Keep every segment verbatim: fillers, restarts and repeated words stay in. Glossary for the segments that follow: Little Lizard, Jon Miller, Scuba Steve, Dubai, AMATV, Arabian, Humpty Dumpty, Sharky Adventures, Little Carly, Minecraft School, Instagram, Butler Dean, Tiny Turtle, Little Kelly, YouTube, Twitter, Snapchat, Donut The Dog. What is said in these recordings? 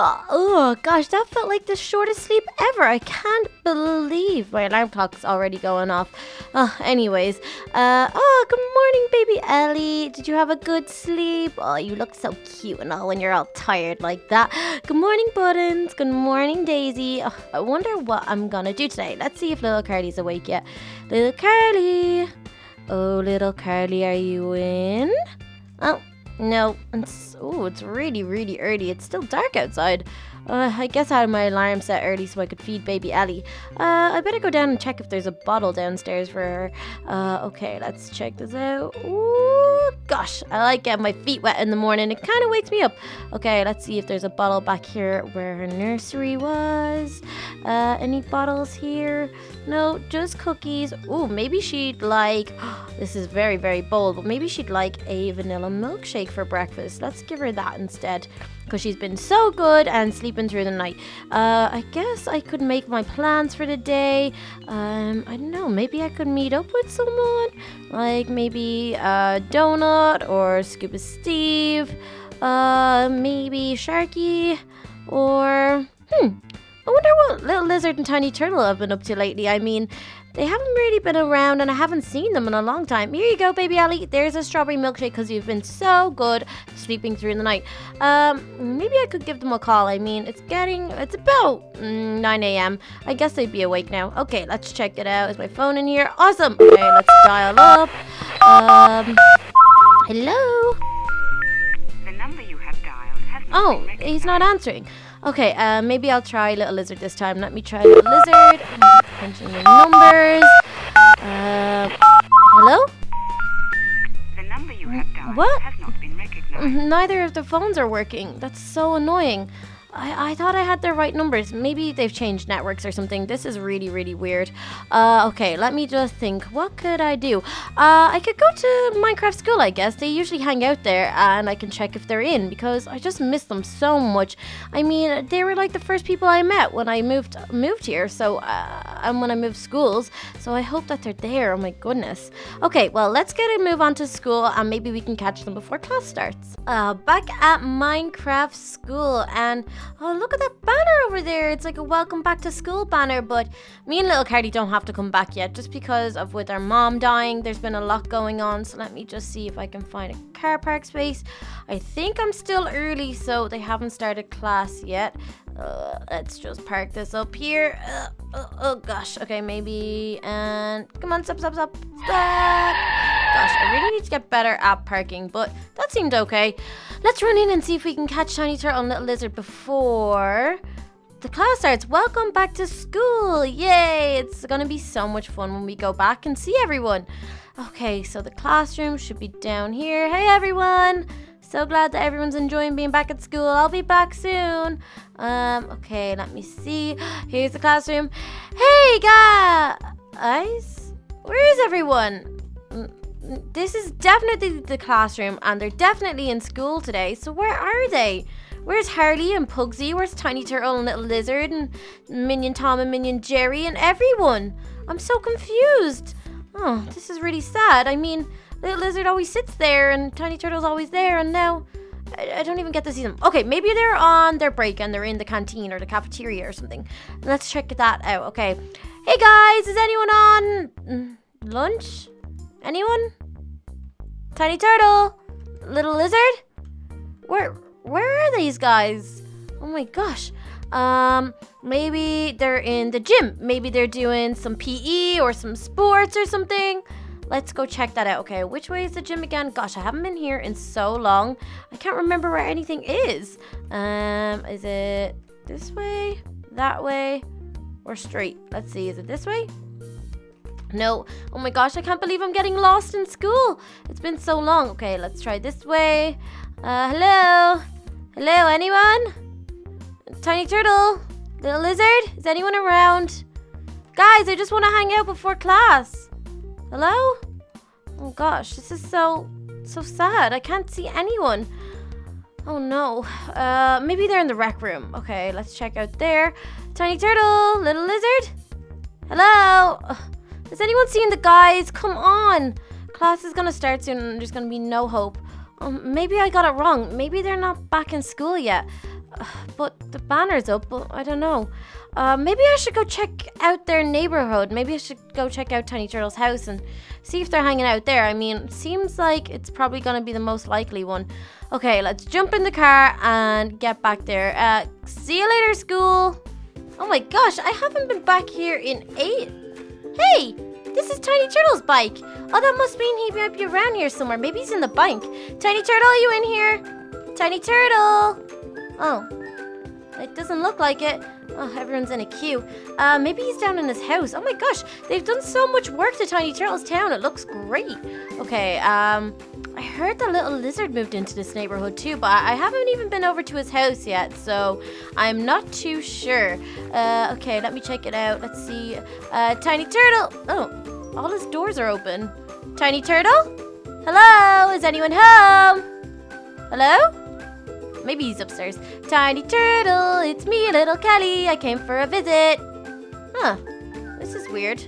Oh, gosh, that felt like the shortest sleep ever. I can't believe my alarm clock's already going off. Oh, anyways, uh, oh, good morning, baby Ellie. Did you have a good sleep? Oh, you look so cute and all when you're all tired like that. Good morning, Buttons. Good morning, Daisy. Oh, I wonder what I'm gonna do today. Let's see if Little Carly's awake yet. Little Carly. Oh, Little Carly, are you in? Oh. No, it's, ooh, it's really, really early. It's still dark outside. Uh, I guess I had my alarm set early so I could feed baby Ellie. Uh, I better go down and check if there's a bottle downstairs for her. Uh, okay, let's check this out. Ooh, gosh, I like getting my feet wet in the morning. It kind of wakes me up. Okay, let's see if there's a bottle back here where her nursery was. Uh, any bottles here? No, just cookies. Ooh, maybe she'd like, this is very, very bold, but maybe she'd like a vanilla milkshake for breakfast. Let's give her that instead, because she's been so good and sleeping through the night. Uh, I guess I could make my plans for the day. Um, I don't know, maybe I could meet up with someone, like maybe uh, Donut or Scuba Steve, uh, maybe Sharky, or, hmm, I wonder what Little Lizard and Tiny Turtle have been up to lately. I mean, they haven't really been around and I haven't seen them in a long time. Here you go, baby Ellie. There's a strawberry milkshake because you've been so good sleeping through the night. Um, maybe I could give them a call. I mean, it's getting, it's about nine A M I guess they'd be awake now. Okay, let's check it out. Is my phone in here? Awesome. Okay, let's dial up. Um, hello? The number you have dialed has not oh, been recognized. He's not answering. Okay, uh, maybe I'll try Little Lizard this time. Let me try Little Lizard. I'm punching the numbers. Uh, hello? The number you have dialed what? Has not been recognized. Neither of the phones are working. That's so annoying. I, I thought I had the right numbers. Maybe they've changed networks or something. This is really, really weird. Uh, okay, let me just think. What could I do? Uh, I could go to Minecraft School, I guess. They usually hang out there and I can check if they're in because I just miss them so much. I mean, they were like the first people I met when I moved moved here, so uh, and when I moved schools. So I hope that they're there. Oh my goodness. Okay, well, let's get a move on to school and maybe we can catch them before class starts. Uh, back at Minecraft School and... Oh, look at that banner over there. It's like a welcome back to school banner, but me and Little Carly don't have to come back yet just because of with our mom dying. There's been a lot going on, so let me just see if I can find a car park space. I think I'm still early, so they haven't started class yet. Uh, let's just park this up here. Uh, oh, oh, gosh. Okay, maybe. And come on, stop, stop, stop, stop. Gosh, I really need to get better at parking, but that seemed okay. Let's run in and see if we can catch Tiny Turtle and Little Lizard before the class starts. Welcome back to school. Yay. It's going to be so much fun when we go back and see everyone. Okay, so the classroom should be down here. Hey, everyone. So glad that everyone's enjoying being back at school. I'll be back soon. Um, okay, let me see. Here's the classroom. Hey, guys! Where is everyone? This is definitely the classroom, and they're definitely in school today. So where are they? Where's Harley and Pugsy? Where's Tiny Turtle and Little Lizard and Minion Tom and Minion Jerry and everyone? I'm so confused. Oh, this is really sad. I mean... Little Lizard always sits there and Tiny Turtle's always there and now I, I don't even get to see them. Okay, maybe they're on their break and they're in the canteen or the cafeteria or something. Let's check that out. Okay. Hey guys, is anyone on lunch? Anyone? Tiny Turtle? Little Lizard? Where where are these guys? Oh my gosh. Um, maybe they're in the gym. Maybe they're doing some P E or some sports or something. Let's go check that out. Okay, which way is the gym again? Gosh, I haven't been here in so long. I can't remember where anything is. Um, is it this way, that way, or straight? Let's see, is it this way? No. Oh my gosh, I can't believe I'm getting lost in school. It's been so long. Okay, let's try this way. Uh, hello? Hello, anyone? Tiny Turtle? Little Lizard? Is anyone around? Guys, I just want to hang out before class. Hello? Oh gosh, this is so, so sad. I can't see anyone. Oh no. Uh, maybe they're in the rec room. Okay, let's check out there. Tiny Turtle, Little Lizard? Hello? Ugh. Has anyone seen the guys? Come on. Class is gonna start soon and there's gonna be no hope. Um, maybe I got it wrong. Maybe they're not back in school yet. But the banner's up, but I don't know. Uh, maybe I should go check out their neighborhood. Maybe I should go check out Tiny Turtle's house and see if they're hanging out there. I mean, it seems like it's probably going to be the most likely one. Okay, let's jump in the car and get back there. Uh, see you later, school. Oh my gosh, I haven't been back here in eight. Hey, this is Tiny Turtle's bike. Oh, that must mean he might be around here somewhere. Maybe he's in the bank. Tiny Turtle, are you in here? Tiny Turtle. Oh, it doesn't look like it. Oh, everyone's in a queue. Uh, maybe he's down in his house. Oh my gosh, they've done so much work to Tiny Turtle's town. It looks great. Okay, um, I heard that Little Lizard moved into this neighborhood too, but I haven't even been over to his house yet, so I'm not too sure. Uh, okay, let me check it out. Let's see. Uh, Tiny Turtle. Oh, all his doors are open. Tiny Turtle? Hello? Is anyone home? Hello? Maybe he's upstairs. Tiny Turtle, it's me, Little Kelly. I came for a visit. Huh. This is weird.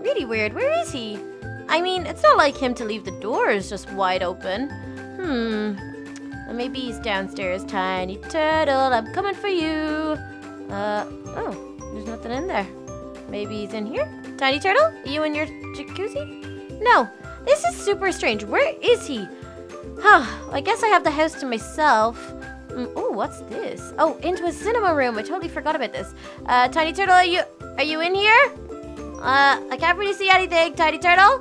Really weird. Where is he? I mean, it's not like him to leave the doors just wide open. Hmm. Maybe he's downstairs. Tiny Turtle, I'm coming for you. Uh, oh. There's nothing in there. Maybe he's in here? Tiny Turtle, are you in your jacuzzi? No. This is super strange. Where is he? Huh. I guess I have the house to myself. Mm, oh, what's this? Oh, into a cinema room. I totally forgot about this. Uh, Tiny Turtle, are you are you in here? Uh, I can't really see anything. Tiny Turtle?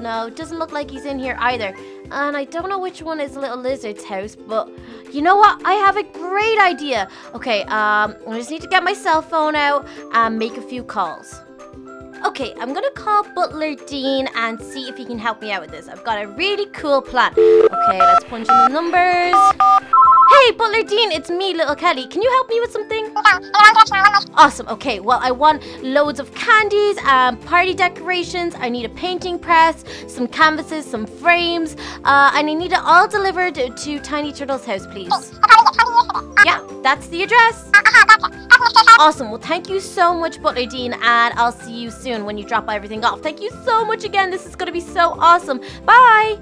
No, it doesn't look like he's in here either. And I don't know which one is Little Lizard's house, but you know what? I have a great idea. Okay, um, I just need to get my cell phone out and make a few calls. Okay, I'm gonna call Butler Dean and see if he can help me out with this. I've got a really cool plan. Okay, let's punch in the numbers. Hey, Butler Dean, it's me, Little Kelly. Can you help me with something? Awesome, okay, well, I want loads of candies and party decorations. I need a painting press, some canvases, some frames, uh, and I need it all delivered to Tiny Turtle's house, please. Yeah, that's the address. Awesome, well, thank you so much, Butler Dean, and I'll see you soon when you drop everything off. Thank you so much again. This is going to be so awesome. Bye.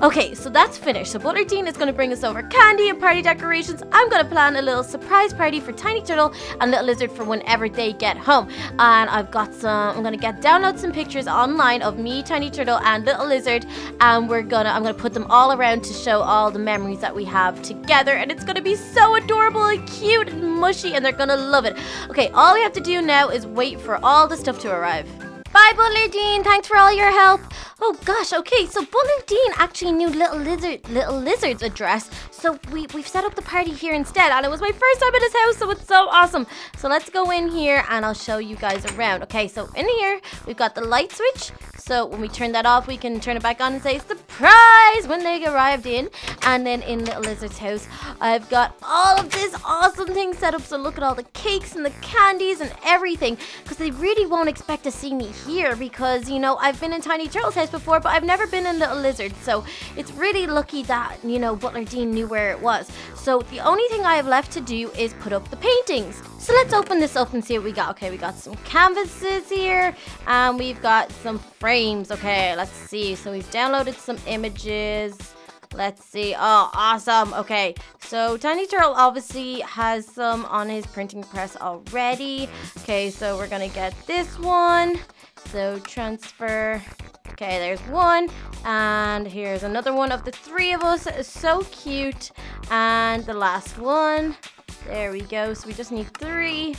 Okay, so that's finished. So Butler Dean is going to bring us over candy and party decorations. I'm going to plan a little surprise party for Tiny Turtle and Little Lizard for whenever they get home. And I've got some, I'm going to get download some pictures online of me, Tiny Turtle, and Little Lizard. And we're going to, I'm going to put them all around to show all the memories that we have together. And it's going to be so adorable and cute and mushy, and they're going to love it. Okay, all we have to do now is wait for all the stuff to arrive. Bye, Butler Dean. Thanks for all your help. Oh gosh, okay, so Butler Dean actually knew Little Lizard, Little Lizard's address, so we, we've set up the party here instead, and it was my first time at his house, so it's so awesome. So let's go in here, and I'll show you guys around. Okay, so in here, we've got the light switch, so when we turn that off, we can turn it back on and say, surprise, when they arrived in. And then in Little Lizard's house, I've got all of this awesome thing set up, so look at all the cakes and the candies and everything, because they really won't expect to see me here, because, you know, I've been in Tiny Turtle's house before, but I've never been in Little Lizard, so it's really lucky that, you know, Butler Dean knew where it was. So the only thing I have left to do is put up the paintings. So let's open this up and see what we got. Okay, we got some canvases here, and we've got some frames. Okay, let's see. So we've downloaded some images. Let's see. Oh, awesome. Okay, so Tiny Turtle obviously has some on his printing press already. Okay, so we're gonna get this one. So transfer... Okay, there's one, and here's another one of the three of us. So cute. And the last one. There we go. So we just need three.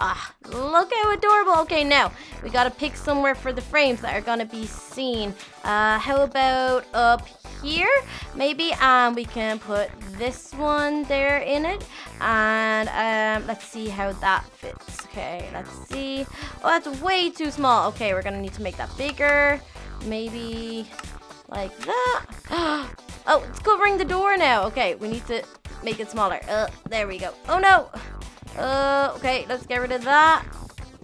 Ah, look how adorable. Okay, now we got to pick somewhere for the frames that are going to be seen. Uh, how about up here? Maybe um, we can put this one there in it. And um, let's see how that fits. Okay, let's see. Oh, that's way too small. Okay, we're going to need to make that bigger. Maybe like that. Oh, it's covering the door now. Okay, we need to make it smaller. Uh, there we go. Oh, no. Uh, okay, let's get rid of that.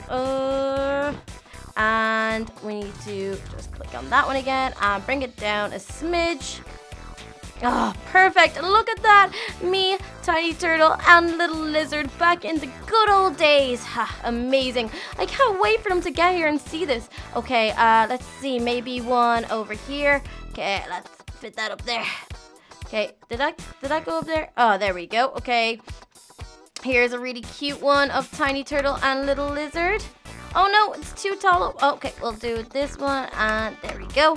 Uh, and we need to just click on that one again and bring it down a smidge. Oh, perfect. Look at that. Me, Tiny Turtle, and Little Lizard back in the good old days. Ha, amazing. I can't wait for them to get here and see this. Okay, uh, let's see. Maybe one over here. Okay, let's fit that up there. Okay, did I, did I go up there? Oh, there we go. Okay. Here's a really cute one of Tiny Turtle and Little Lizard. Oh no, it's too tall. Okay, we'll do this one, and there we go.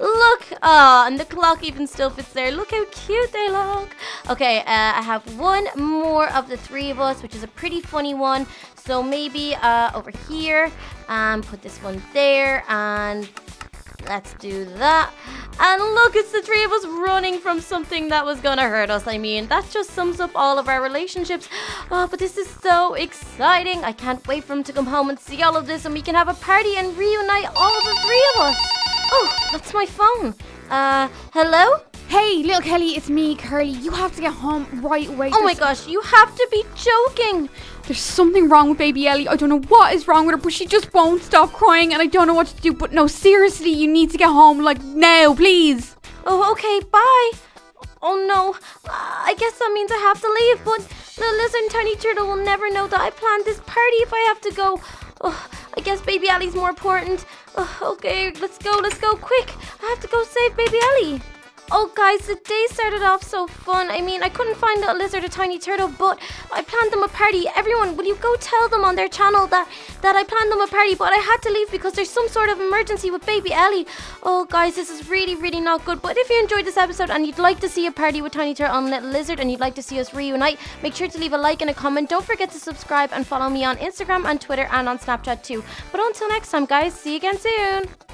Look, ah, oh, and the clock even still fits there. Look how cute they look. Okay, uh, I have one more of the three of us, which is a pretty funny one. So maybe uh, over here, and um, put this one there, and let's do that. And look, it's the three of us running from something that was gonna hurt us. I mean, that just sums up all of our relationships. Oh, but this is so exciting. I can't wait for him to come home and see all of this, and we can have a party and reunite all the three of us. Oh, that's my phone. Uh, hello? Hey, Little Kelly, it's me, Carly. You have to get home right away. Oh my gosh, you have to be joking. There's something wrong with baby Ellie. I don't know what is wrong with her, but she just won't stop crying, and I don't know what to do. But no, seriously, you need to get home, like, now, please. Oh, okay, bye. Oh, no. Uh, I guess that means I have to leave, but Little Lizard and Tiny Turtle will never know that I planned this party if I have to go. Oh, I guess baby Ellie's more important. Oh, okay, let's go, let's go, quick. I have to go save baby Ellie. Oh guys, the day started off so fun. I mean, I couldn't find Little Lizard or Tiny Turtle, but I planned them a party. Everyone, will you go tell them on their channel that, that I planned them a party, but I had to leave because there's some sort of emergency with baby Ellie. Oh guys, this is really, really not good. But if you enjoyed this episode and you'd like to see a party with Tiny Turtle and Little Lizard and you'd like to see us reunite, make sure to leave a like and a comment. Don't forget to subscribe and follow me on Instagram and Twitter and on Snapchat too. But until next time guys, see you again soon.